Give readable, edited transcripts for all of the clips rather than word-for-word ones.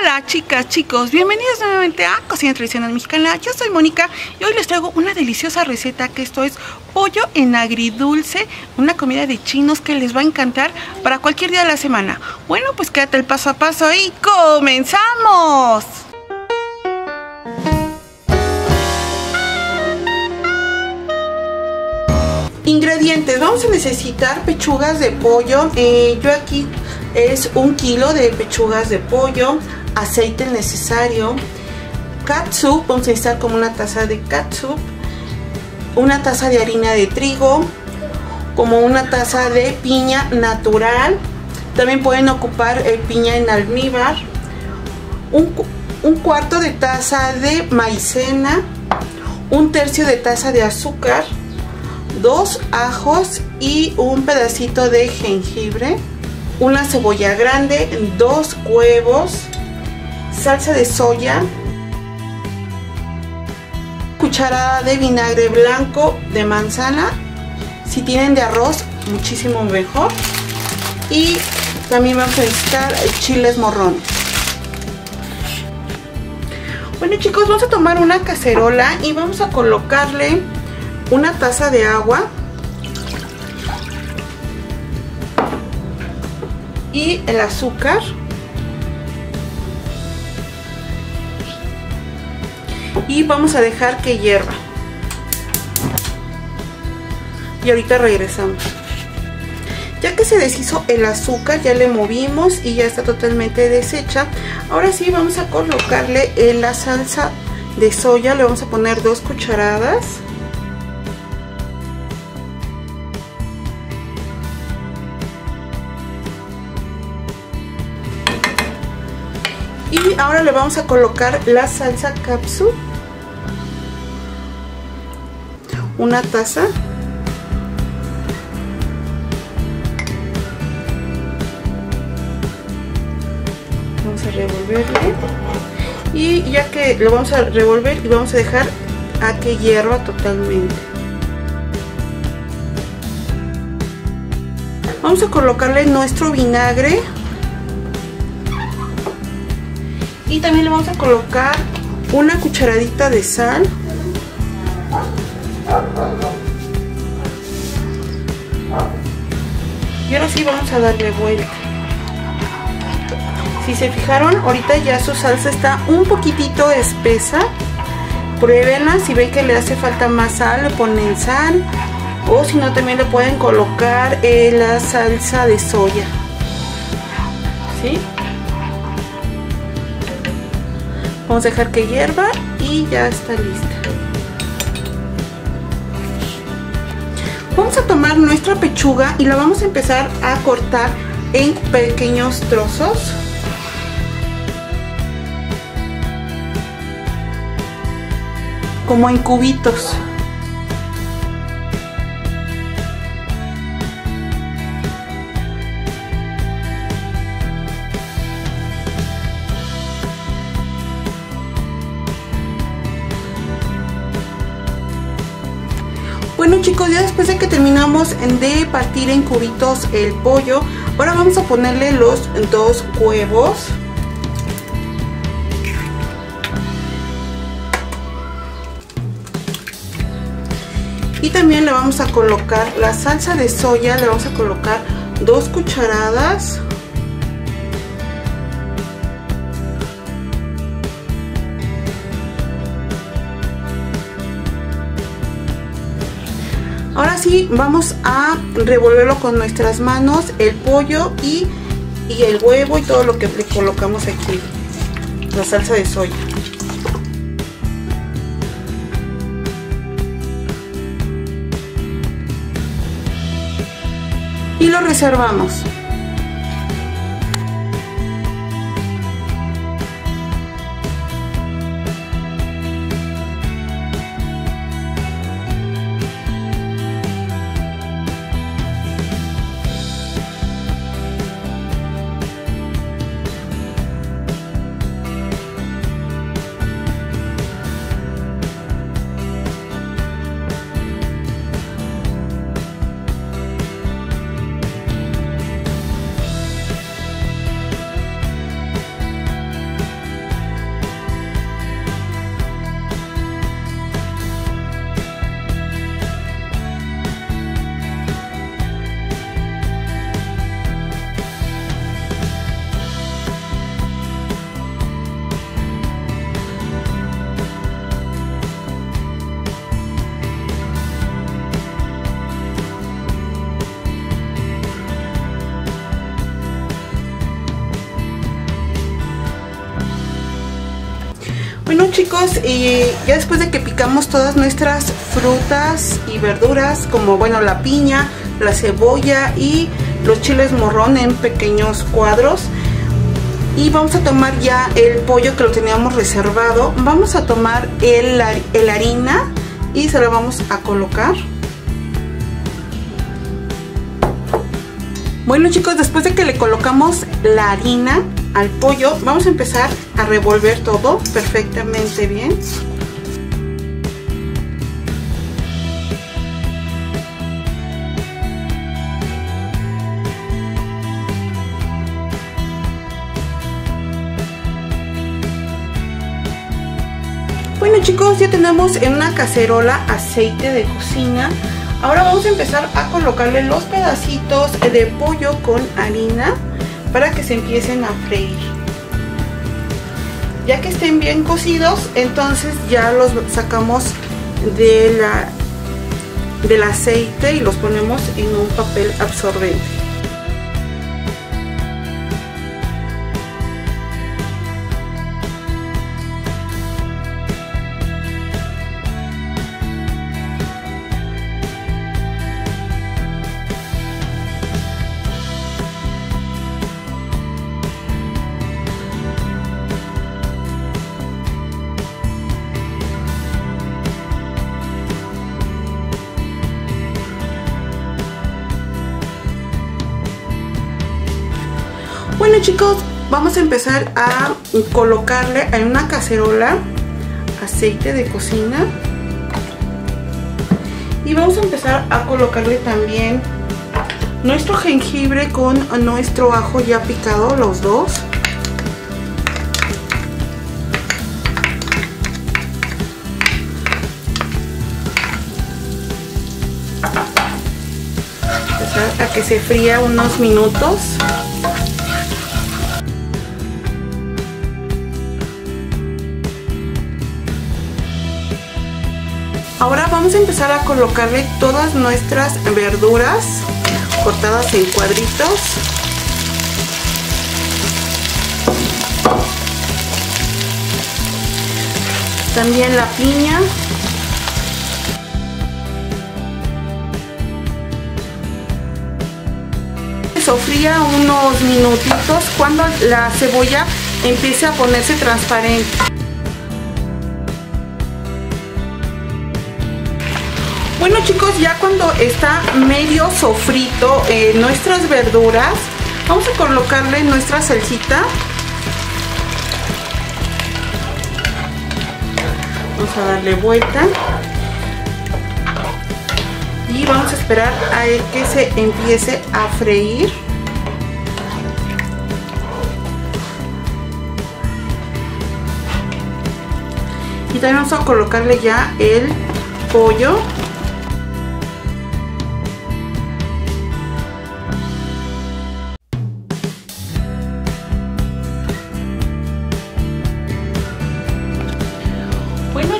Hola chicas, chicos, bienvenidos nuevamente a Cocina Tradicional Mexicana. Yo soy Mónica y hoy les traigo una deliciosa receta, que esto es pollo en agridulce, una comida de chinos que les va a encantar para cualquier día de la semana. Bueno, pues quédate el paso a paso y ¡comenzamos! Ingredientes, vamos a necesitar pechugas de pollo. Yo aquí es 1 kilo de pechugas de pollo, aceite necesario, catsup, vamos a necesitar como 1 taza de catsup, 1 taza de harina de trigo, como 1 taza de piña natural, también pueden ocupar piña en almíbar, un cuarto de taza de maicena, 1/3 de taza de azúcar, 2 ajos y un pedacito de jengibre, 1 cebolla grande, 2 huevos, salsa de soya, 1 cucharada de vinagre blanco de manzana, si tienen de arroz muchísimo mejor, y también vamos a necesitar chiles morrones. Bueno chicos, vamos a tomar una cacerola y vamos a colocarle 1 taza de agua y el azúcar, y vamos a dejar que hierva y ahorita regresamos. Ya que se deshizo el azúcar, ya le movimos y ya está totalmente deshecha. Ahora sí vamos a colocarle en la salsa de soya, le vamos a poner 2 cucharadas, y ahora le vamos a colocar la salsa capsu, 1 taza, vamos a revolverle, y ya que lo vamos a revolver y vamos a dejar a que hierva totalmente. Vamos a colocarle nuestro vinagre y también le vamos a colocar 1 cucharadita de sal, y ahora sí vamos a darle vuelta. Si se fijaron, ahorita ya su salsa está un poquitito espesa, pruébenla, si ven que le hace falta más sal le ponen sal, o si no también le pueden colocar la salsa de soya, ¿sí? Vamos a dejar que hierva y ya está lista. Vamos a tomar nuestra pechuga y la vamos a empezar a cortar en pequeños trozos. Como en cubitos. Bueno chicos, ya después de que terminamos de partir en cubitos el pollo, ahora vamos a ponerle los 2 huevos. Y también le vamos a colocar la salsa de soya, le vamos a colocar 2 cucharadas. Ahora sí vamos a revolverlo con nuestras manos, el pollo y el huevo y todo lo que le colocamos aquí, la salsa de soya. Y lo reservamos. Bueno chicos, y ya después de que picamos todas nuestras frutas y verduras, como bueno la piña, la cebolla y los chiles morrón en pequeños cuadros, y vamos a tomar ya el pollo que lo teníamos reservado. Vamos a tomar la harina y se la vamos a colocar. Bueno chicos, después de que le colocamos la harina al pollo, vamos a empezar a revolver todo perfectamente bien. Bueno chicos, ya tenemos en una cacerola aceite de cocina. Ahora vamos a empezar a colocarle los pedacitos de pollo con harina para que se empiecen a freír. Ya que estén bien cocidos, entonces ya los sacamos del aceite y los ponemos en un papel absorbente. Bueno chicos, vamos a empezar a colocarle en una cacerola aceite de cocina y vamos a empezar a colocarle también nuestro jengibre con nuestro ajo ya picado, los dos. Empezar a que se fría unos minutos. Ahora vamos a empezar a colocarle todas nuestras verduras cortadas en cuadritos. También la piña. Sofría unos minutitos cuando la cebolla empiece a ponerse transparente. Bueno chicos, ya cuando está medio sofrito nuestras verduras, vamos a colocarle nuestra salsita. Vamos a darle vuelta. Y vamos a esperar a que se empiece a freír. Y también vamos a colocarle ya el pollo.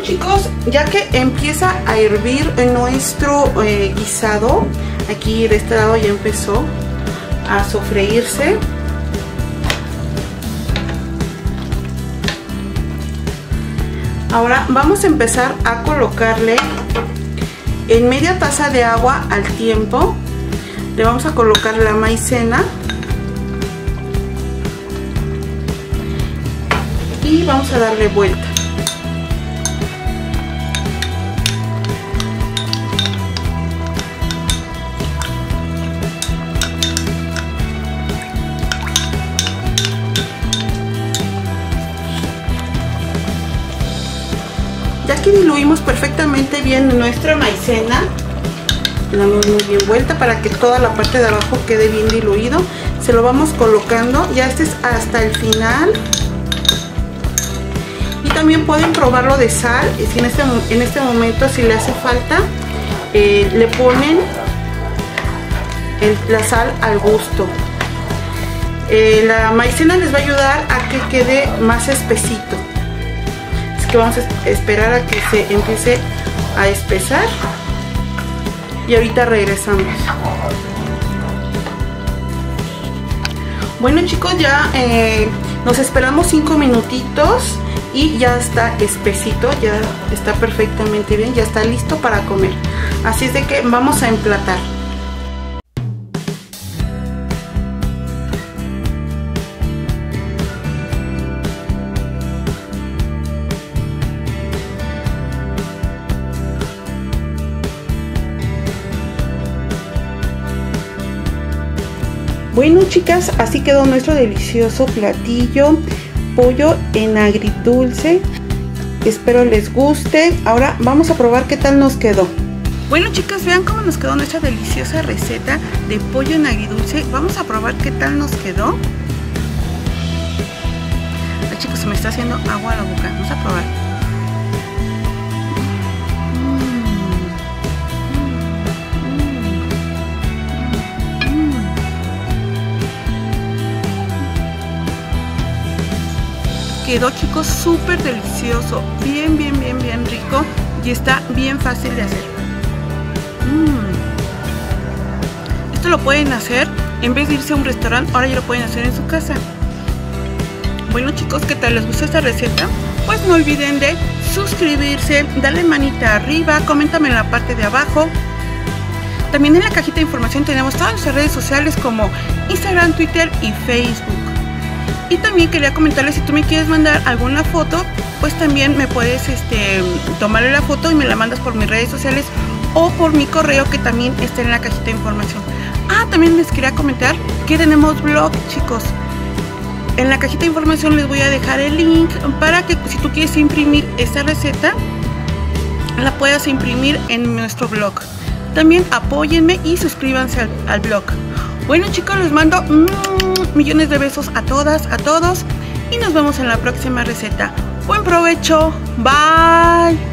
Chicos, ya que empieza a hervir nuestro guisado, aquí de este lado ya empezó a sofreírse. Ahora vamos a empezar a colocarle en media taza de agua al tiempo. Le vamos a colocar la maicena. Y vamos a darle vuelta. Ya que diluimos perfectamente bien nuestra maicena, le damos muy bien vuelta para que toda la parte de abajo quede bien diluido. Se lo vamos colocando, ya este es hasta el final. Y también pueden probarlo de sal, si en este momento si le hace falta, le ponen la sal al gusto. La maicena les va a ayudar a que quede más espesito. Que vamos a esperar a que se empiece a espesar y ahorita regresamos. Bueno chicos, ya nos esperamos 5 minutitos y ya está espesito, ya está perfectamente bien, ya está listo para comer. Así es de que vamos a emplatar. Bueno, chicas, así quedó nuestro delicioso platillo pollo en agridulce. Espero les guste. Ahora vamos a probar qué tal nos quedó. Bueno, chicas, vean cómo nos quedó nuestra deliciosa receta de pollo en agridulce. Vamos a probar qué tal nos quedó. Ay, chicos, se me está haciendo agua a la boca. Vamos a probar. Quedó, chicos, súper delicioso, bien rico y está bien fácil de hacer. Esto lo pueden hacer en vez de irse a un restaurante, ahora ya lo pueden hacer en su casa. Bueno, chicos, ¿qué tal? ¿Les gustó esta receta? Pues no olviden de suscribirse, darle manita arriba, coméntame en la parte de abajo. También en la cajita de información tenemos todas nuestras redes sociales como Instagram, Twitter y Facebook. Y también quería comentarles, si tú me quieres mandar alguna foto, pues también me puedes tomarle la foto y me la mandas por mis redes sociales o por mi correo, que también está en la cajita de información. Ah, también les quería comentar que tenemos blog, chicos. En la cajita de información les voy a dejar el link para que, si tú quieres imprimir esta receta, la puedas imprimir en nuestro blog. También apóyenme y suscríbanse al blog. Bueno, chicos, les mando millones de besos a todas, a todos, y nos vemos en la próxima receta. Buen provecho, bye.